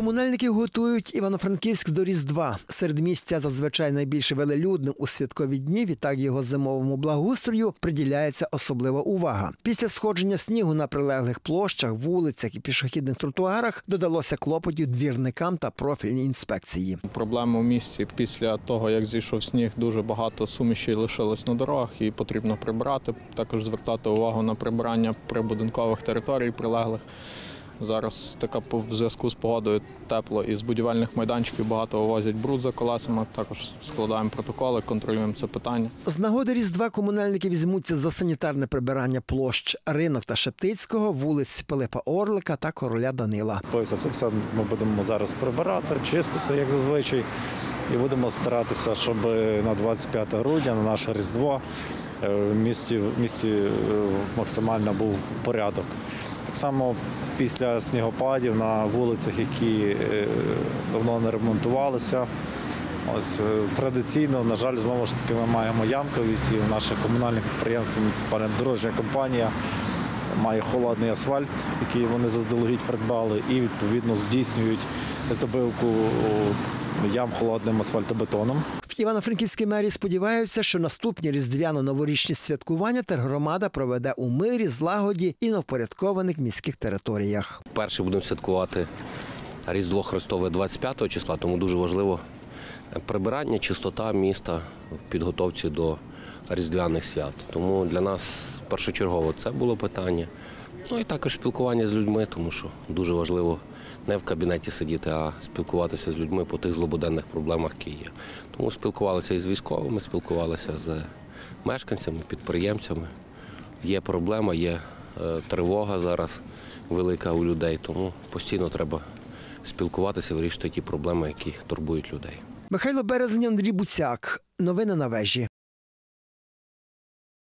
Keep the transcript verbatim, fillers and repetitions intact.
Комунальники готують Івано-Франківськ до Різдва. Середмістя зазвичай найбільш велелюдне у святкові дні, відтак його зимовому благоустрою приділяється особлива увага. Після сходження снігу на прилеглих площах, вулицях і пішохідних тротуарах додалося клопотів двірникам та профільній інспекції. Проблема в місті після того, як зійшов сніг, дуже багато суміші лишилось на дорогах і потрібно прибирати. Також звертати увагу на прибирання прибудинкових територій прилеглих. Зараз така в зв'язку з погодою тепло, і з будівельних майданчиків багато вивозять бруд за колесами. Також складаємо протоколи, контролюємо це питання. З нагоди Різдва комунальники візьмуться за санітарне прибирання площ Ринок та Шептицького, вулиць Пилипа Орлика та Короля Данила. Це все ми будемо зараз прибирати, чистити, як зазвичай, і будемо старатися, щоб на двадцять п'яте грудня, на наше Різдво, в місті, в місті максимально був порядок. Так само після снігопадів на вулицях, які давно не ремонтувалися, ось, традиційно, на жаль, знову ж таки, ми маємо ямковість, і в наших комунальних підприємствах муніципальна дорожня компанія має холодний асфальт, який вони заздалегідь придбали, і відповідно здійснюють забивку ям холодним асфальтобетоном. В Івано-Франківській мерії сподіваються, що наступні різдвяно-новорічні святкування тергромада проведе у мирі, злагоді і на впорядкованих міських територіях. Перше будемо святкувати Різдво Христове двадцять п'ятого числа, тому дуже важливо прибирання, чистота міста в підготовці до різдвяних свят. Тому для нас першочергово це було питання. Ну і також спілкування з людьми, тому що дуже важливо не в кабінеті сидіти, а спілкуватися з людьми по тих злободенних проблемах, які є. Тому спілкувалися із військовими, спілкувалися з мешканцями, підприємцями. Є проблема, є тривога зараз велика у людей, тому постійно треба спілкуватися, вирішити ті проблеми, які турбують людей. Михайло Березень, Андрій Буцяк. Новини на вежі.